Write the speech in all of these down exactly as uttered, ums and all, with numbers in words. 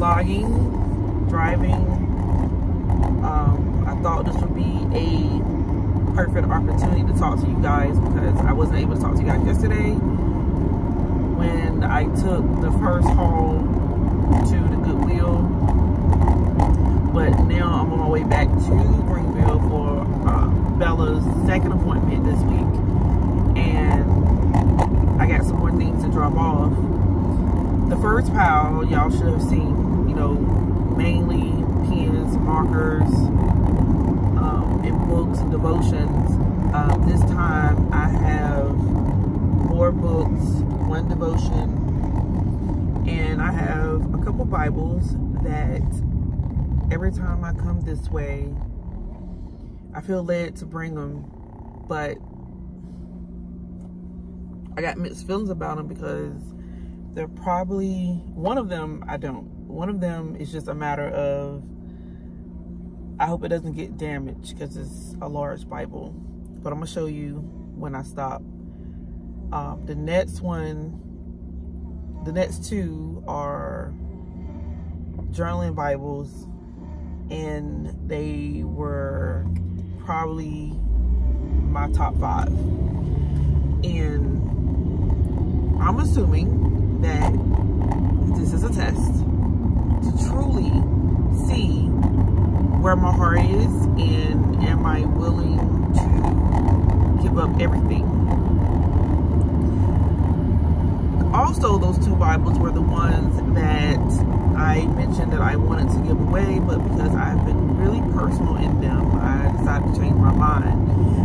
vlogging, driving. Um, I thought this would be a perfect opportunity to talk to you guys because I wasn't able to talk to you guys yesterday when I took the first haul to the Goodwill. But now I'm on my way back to Greenville for uh, Bella's second appointment this week, and I got some more things to drop off. The first pile, y'all should have seen, you know, mainly pens, markers, um, and books and devotions. Um, this time I have four books, one devotion, and I have a couple Bibles that every time I come this way, I feel led to bring them, but I got mixed feelings about them because they're probably, one of them I don't. One of them is just a matter of, I hope it doesn't get damaged because it's a large Bible. But I'm gonna show you when I stop. Um, the next one, the next two are journaling Bibles, and they were probably my top five. And I'm assuming that this is a test to truly see where my heart is and am I willing to give up everything. Also, those two Bibles were the ones that I mentioned that I wanted to give away, but because I've been really personal in them, I decided to change my mind.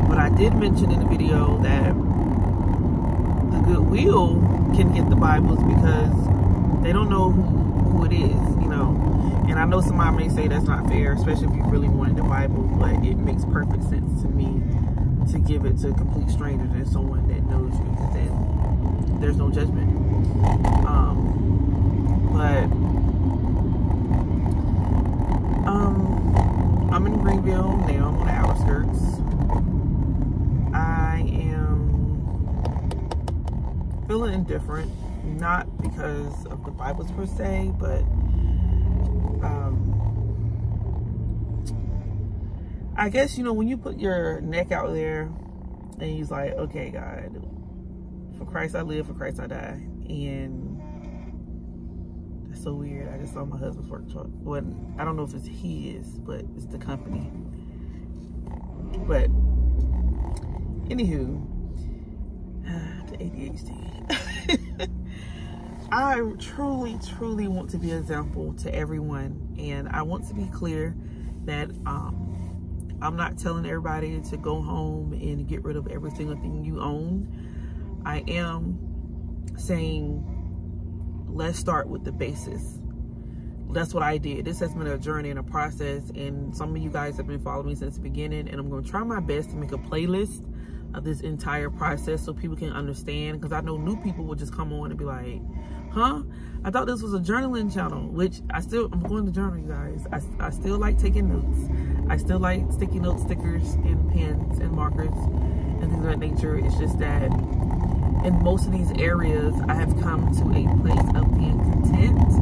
But I did mention in the video that the Goodwill can get the Bibles because they don't know who, who it is, you know. And I know somebody may say that's not fair, especially if you really wanted the Bible, but it makes perfect sense to me to give it to a complete stranger than someone that knows you, because then there's no judgment. Um, but Um, I'm in Greenville now. I'm on the outskirts. I am feeling indifferent, not because of the Bibles per se, but um, I guess, you know, when you put your neck out there and he's like, okay, God, for Christ I live, for Christ I die. And so weird. I just saw my husband's work truck. Well, I don't know if it's his, but it's the company. But anywho, the A D H D. I truly, truly want to be an example to everyone, and I want to be clear that um, I'm not telling everybody to go home and get rid of every single thing you own. I am saying, let's start with the basis. That's what I did. This has been a journey and a process, and some of you guys have been following me since the beginning, and I'm gonna try my best to make a playlist of this entire process so people can understand, because I know new people will just come on and be like, huh? I thought this was a journaling channel, which I still, I'm going to journal, you guys. I, I still like taking notes. I still like sticky note stickers and pens and markers and things of that nature. It's just that in most of these areas, I have come to a place of being content,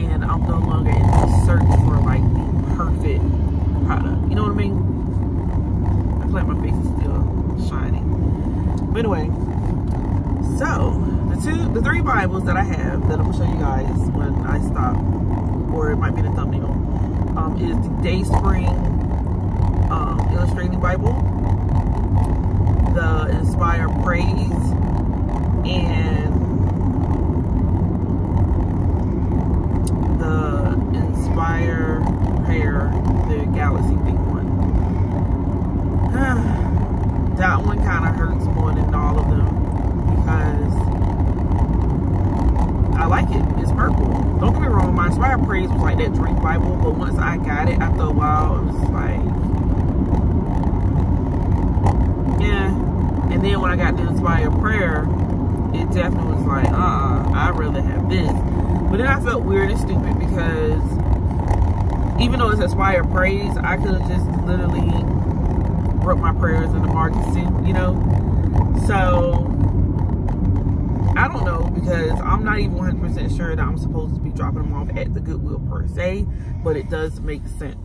and I'm no longer in the search for like the perfect product. You know what I mean? I feel like my face is still shining. But anyway, so the two, the three Bibles that I have that I'm gonna show you guys when I stop, or it might be the thumbnail, um, is the Dayspring um, Illustrating Bible, the Inspire Praise, and the Inspire Prayer, the Galaxy Big One. That one kind of hurts more than all of them because I like it. It's purple. Don't get me wrong, my Inspire Praise was like that drink Bible, but once I got it, after a while, it was like, yeah. And then when I got the Inspire Prayer, it definitely was like, uh-uh, I'd rather have this. But then I felt weird and stupid because even though it's Inspired Praise, I could have just literally wrote my prayers in the market suit, you know? So I don't know, because I'm not even one hundred percent sure that I'm supposed to be dropping them off at the Goodwill per se, but it does make sense.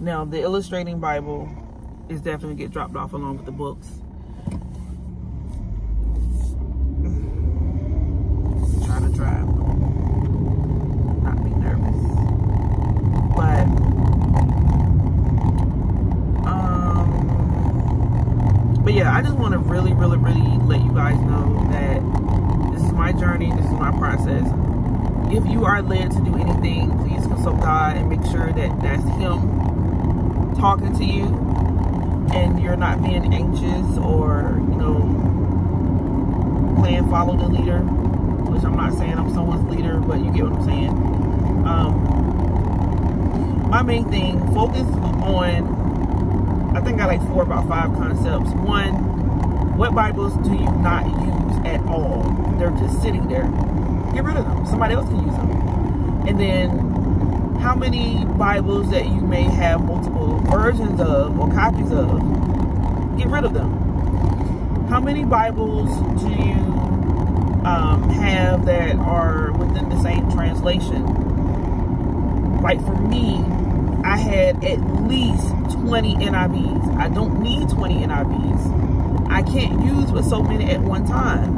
Now, the Illustrating Bible is definitely get dropped off along with the books. Try to drive, not be nervous, but um, but yeah, I just want to really, really, really let you guys know that this is my journey, this is my process. If you are led to do anything, please consult God and make sure that that's Him talking to you, and you're not being anxious or, you know, playing follow the leader. Which I'm not saying I'm someone's leader, but you get what I'm saying. Um, my main thing, focus on, I think I like four, about five concepts. One, what Bibles do you not use at all? They're just sitting there. Get rid of them. Somebody else can use them. And then, how many Bibles that you may have multiple versions of or copies of, get rid of them. How many Bibles do you Um, have that are within the same translation? Like for me, I had at least twenty N I Vs. I don't need twenty N I Vs. I can't use with so many at one time.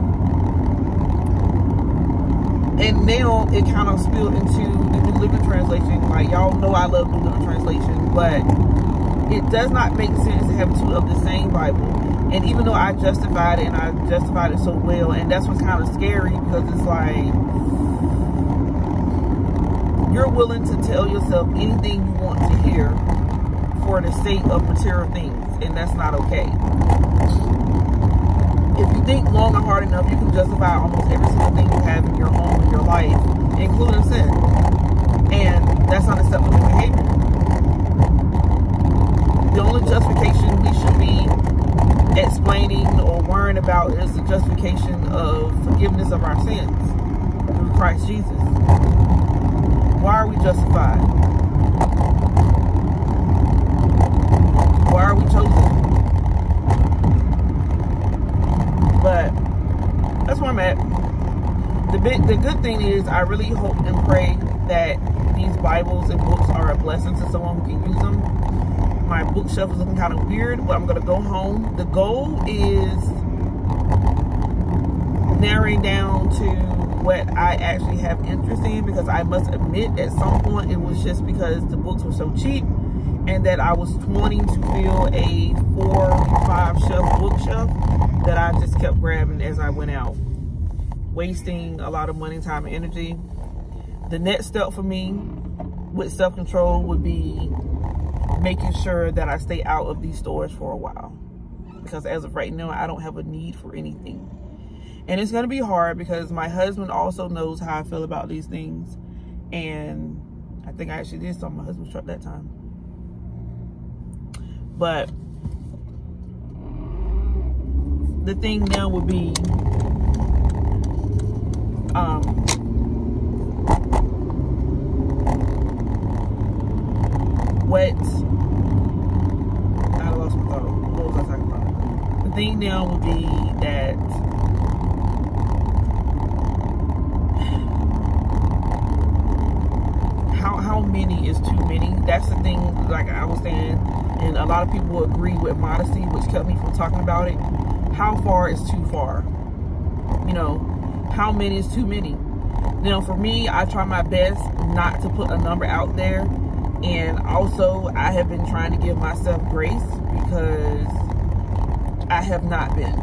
And now it kind of spilled into the New Living Translation. Like, y'all know I love New Living Translation, but it does not make sense to have two of the same Bible. And even though I justified it, and I justified it so well, and that's what's kind of scary, because it's like, you're willing to tell yourself anything you want to hear for the sake of material things, and that's not okay. If you think long and hard enough, you can justify almost every single thing you have in your home, in your life, including sin. And that's not acceptable behavior. The only justification we should be explaining or worrying about is the justification of forgiveness of our sins through Christ Jesus. Why are we justified? Why are we chosen? But that's where I'm at. The big, the good thing is, I really hope and pray that these Bibles and books are a blessing to someone who can use them. My bookshelf is looking kind of weird, but I'm going to go home. The goal is narrowing down to what I actually have interest in, because I must admit, at some point, it was just because the books were so cheap and that I was wanting to fill a four or five shelf bookshelf that I just kept grabbing as I went out, wasting a lot of money, time, and energy. The next step for me with self-control would be making sure that I stay out of these stores for a while, because as of right now, I don't have a need for anything. And it's going to be hard, because my husband also knows how I feel about these things, and I think I actually did something on my husband's truck that time. But the thing now would be um what I lost my thought. What was I talking about? The thing now would be that how how many is too many? That's the thing. Like I was saying, and a lot of people agree with modesty, which kept me from talking about it. How far is too far? You know, how many is too many? Now, for me, I try my best not to put a number out there. And also, I have been trying to give myself grace, because I have not been.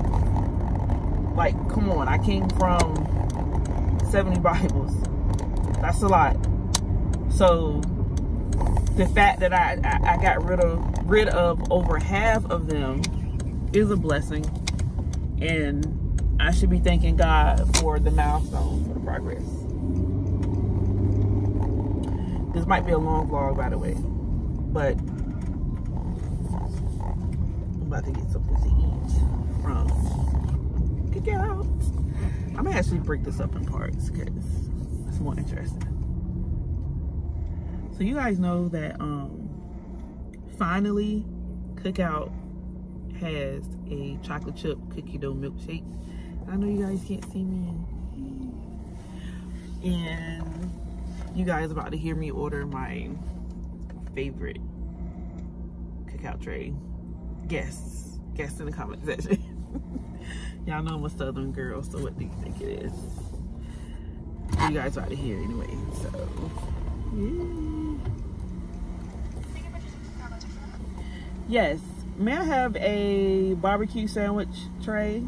Like, come on, I came from seventy Bibles. That's a lot. So, the fact that I, I, I got rid of, rid of over half of them is a blessing. And I should be thanking God for the milestones, for the progress. This might be a long vlog, by the way, but I'm about to get something to eat from Kick-Out. I'm gonna actually break this up in parts, because it's more interesting. So you guys know that um, finally Kick-Out has a chocolate chip cookie dough milkshake. I know you guys can't see me. And you guys about to hear me order my favorite cacao tray. Guess. Guess in the comment section. Y'all know I'm a Southern girl, so what do you think it is? You guys about to hear anyway, so. Yeah. Yes. May I have a barbecue sandwich tray?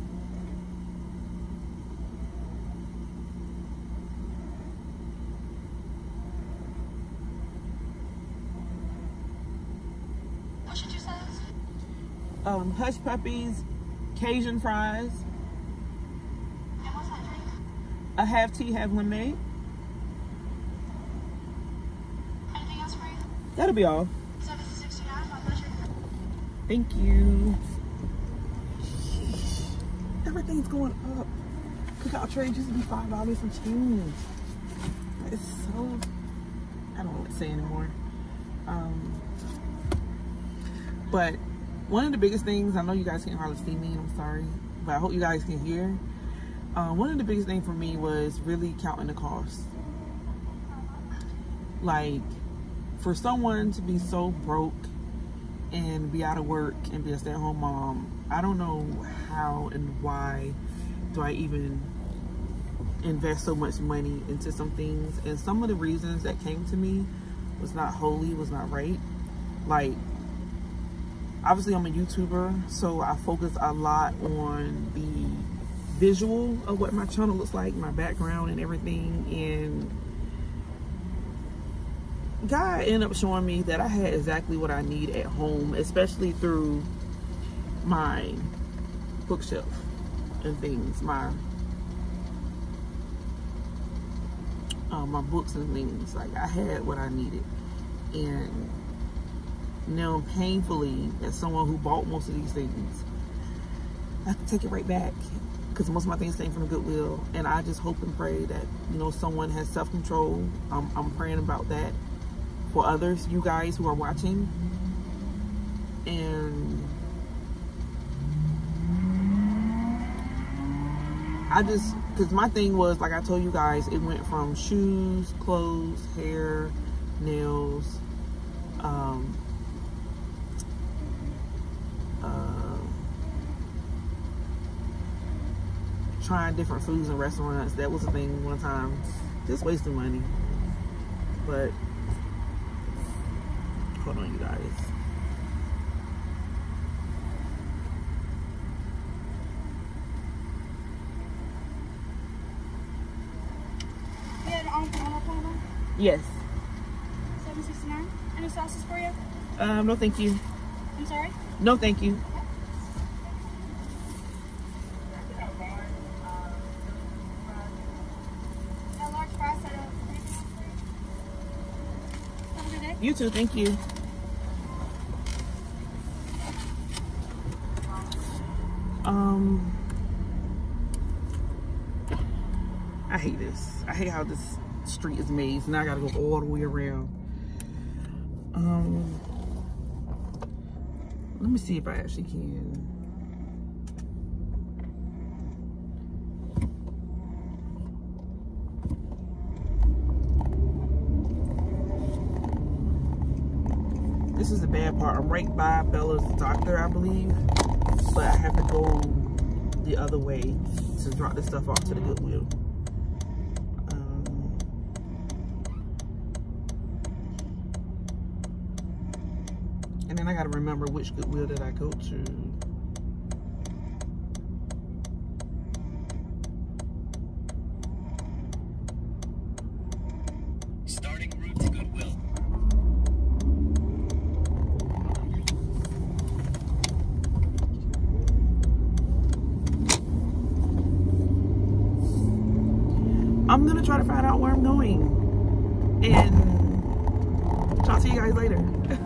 Um, Hush Puppies, Cajun fries. And what's that drink? A half tea, half lemonade. Anything else for you? That'll be all. seven sixty-nine, my pleasure. Thank you. Jeez. Everything's going up. Cacao trade used to be five dollars and change. It's so. I don't know what to say anymore. Um, but. One of the biggest things, I know you guys can't hardly see me, I'm sorry, but I hope you guys can hear. Uh, one of the biggest things for me was really counting the cost. Like, for someone to be so broke and be out of work and be a stay-at-home mom, I don't know how and why do I even invest so much money into some things. And some of the reasons that came to me was not holy, was not right. Like, obviously I'm a YouTuber, so I focus a lot on the visual of what my channel looks like, my background and everything. And God ended up showing me that I had exactly what I need at home, especially through my bookshelf and things, my uh, my books and things. Like, I had what I needed. And now, painfully, as someone who bought most of these things, I have to take it right back, because most of my things came from Goodwill. And I just hope and pray that, you know, someone has self-control. Um, I'm praying about that for others, you guys who are watching. And I just, because my thing was, like I told you guys, it went from shoes, clothes, hair, nails, um... Uh, trying different foods and restaurants. That was a thing one time. Just wasting money. But hold on, you guys. Yes. seven sixty-nine. Any sauces for you? Um, no, thank you. I'm sorry? No, thank you. You too, thank you. Um, I hate this. I hate how this street is made. Now I gotta go all the way around. Um. Let me see if I actually can. This is the bad part. I'm right by Bella's doctor, I believe. But I have to go the other way to drop this stuff off to the Goodwill. I gotta remember which Goodwill did I go to. Starting route to Goodwill. I'm gonna try to find out where I'm going and talk to you guys later.